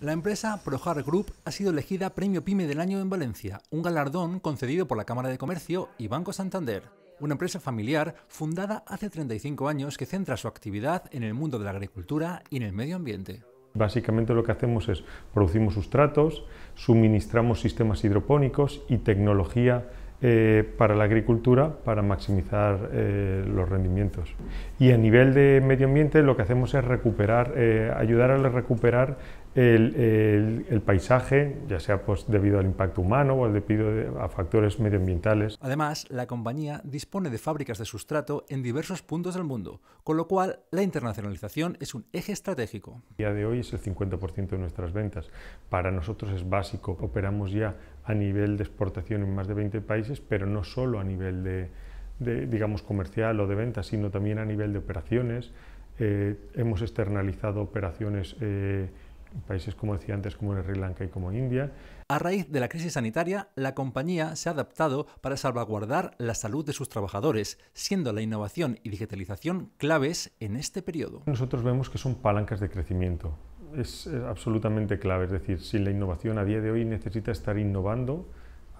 La empresa Projar Group ha sido elegida Premio Pyme del Año en Valencia, un galardón concedido por la Cámara de Comercio y Banco Santander. Una empresa familiar fundada hace 35 años que centra su actividad en el mundo de la agricultura y en el medio ambiente. Básicamente lo que hacemos es producimos sustratos, suministramos sistemas hidropónicos y tecnología para la agricultura para maximizar los rendimientos. Y a nivel de medio ambiente lo que hacemos es recuperar, ayudar a recuperar el paisaje, ya sea pues, debido al impacto humano o debido a factores medioambientales. Además, la compañía dispone de fábricas de sustrato en diversos puntos del mundo, con lo cual la internacionalización es un eje estratégico. A día de hoy es el 50% de nuestras ventas. Para nosotros es básico. Operamos ya a nivel de exportación en más de 20 países, pero no solo a nivel de digamos, comercial o de ventas, sino también a nivel de operaciones. Hemos externalizado operaciones países, como decía antes, como Sri Lanka y como India. A raíz de la crisis sanitaria, la compañía se ha adaptado para salvaguardar la salud de sus trabajadores, siendo la innovación y digitalización claves en este periodo. Nosotros vemos que son palancas de crecimiento. Es absolutamente clave, es decir, si la innovación a día de hoy necesita estar innovando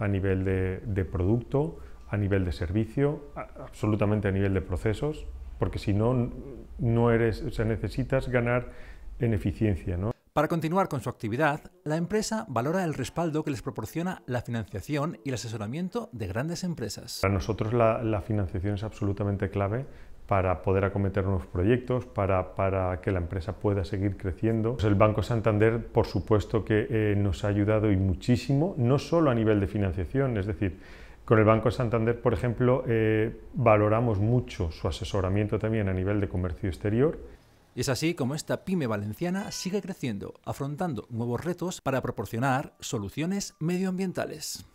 a nivel de producto, a nivel de servicio, absolutamente a nivel de procesos, porque si no, necesitas ganar en eficiencia, ¿no? Para continuar con su actividad, la empresa valora el respaldo que les proporciona la financiación y el asesoramiento de grandes empresas. Para nosotros la financiación es absolutamente clave para poder acometer nuevos proyectos, para que la empresa pueda seguir creciendo. Pues el Banco Santander, por supuesto, que nos ha ayudado y muchísimo, no solo a nivel de financiación, es decir, con el Banco Santander, por ejemplo, valoramos mucho su asesoramiento también a nivel de comercio exterior. Y es así como esta pyme valenciana sigue creciendo, afrontando nuevos retos para proporcionar soluciones medioambientales.